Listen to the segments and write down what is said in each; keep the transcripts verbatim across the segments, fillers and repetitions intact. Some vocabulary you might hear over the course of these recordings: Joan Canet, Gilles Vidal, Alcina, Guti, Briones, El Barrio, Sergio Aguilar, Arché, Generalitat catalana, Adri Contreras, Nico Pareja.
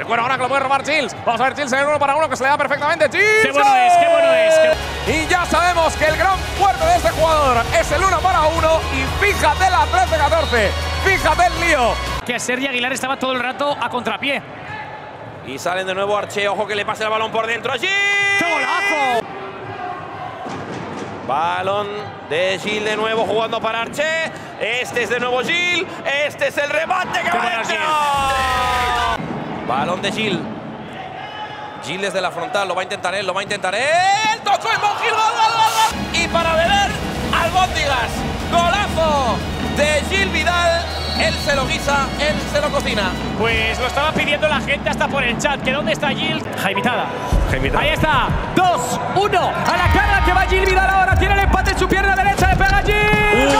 El cuero ahora que lo puede robar Gilles. Vamos a ver, Gilles en el uno para uno que se le da perfectamente. ¡Gilles! ¡Qué bueno es! ¡Qué bueno es! Qué... Y ya sabemos que el gran fuerte de este jugador es el uno para uno. Y fíjate el trece catorce. Fíjate el lío. Que Sergio Aguilar estaba todo el rato a contrapié. Y salen de nuevo Arché. Ojo que le pase el balón por dentro. ¡Gilles! ¡Qué golazo! Balón de Gilles de nuevo jugando para Arché. Este es de nuevo Gilles. Este es el remate que va dentro. Balón de Gilles. Gilles desde la frontal. Lo va a intentar él. Lo va a intentar él. ¡Tocó el Mongil! Y para beber, albóndigas. Golazo de Gilles Vidal. Él se lo guisa. Él se lo cocina. Pues lo estaba pidiendo la gente hasta por el chat. ¿Que dónde está Gilles? Jaimitada. Jaimitada. Ahí está. Dos, uno. A la cara que va Gilles Vidal ahora. Tiene el empate en su pierna derecha. Le pega Gilles. Uh.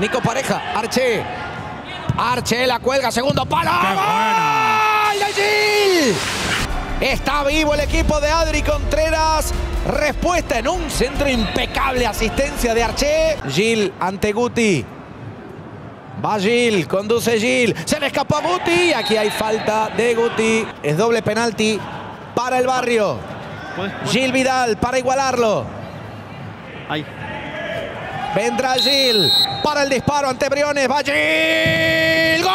Nico Pareja. Arché. Arché la cuelga, segundo palo. ¡Gol de Gilles! Está vivo el equipo de Adri Contreras. Respuesta en un centro impecable. Asistencia de Arché. Gilles ante Guti. Va Gilles, conduce Gilles. Se le escapó a Guti. Aquí hay falta de Guti. Es doble penalti para el Barrio. Gilles Vidal para igualarlo. Ahí. Vendrá Gilles para el disparo ante Briones. ¡Va Gilles! ¡Gol!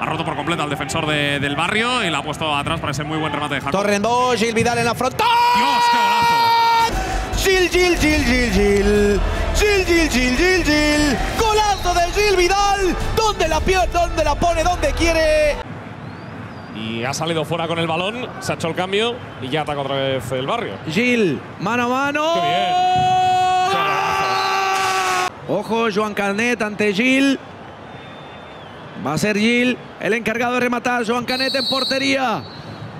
Ha roto por completo al defensor de, del Barrio y la ha puesto atrás para ese muy buen remate de Jacob. Torren dos, Gilles Vidal en la frontal. ¡Dios, qué golazo! Gilles, Gilles, Gilles, Gilles, Gilles. Gilles, Gilles, Gilles, Gilles, Gilles. Golazo de Gilles Vidal. ¿Dónde la pierde? ¿Dónde la pone? ¿Dónde quiere? Y ha salido fuera con el balón, se ha hecho el cambio y ya ataca otra vez el Barrio. Gilles, mano a mano. ¡Qué bien! Ojo, Joan Canet ante Gilles. Va a ser Gilles el encargado de rematar. Joan Canet en portería.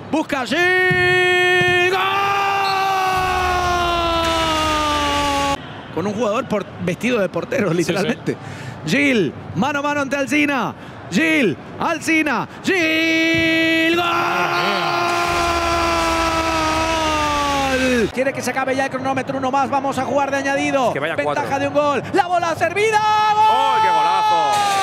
Busca a Gilles. ¡Gol! Con un jugador por, vestido de portero, literalmente. Sí, sí. Gilles, mano a mano ante Alcina. Gilles, Alcina, Gilles, ¡gol! Quiere que se acabe ya el cronómetro, uno más, vamos a jugar de añadido. Que vaya ventaja cuatro. De un gol, la bola servida, ¡gol! ¡Oh, qué golazo!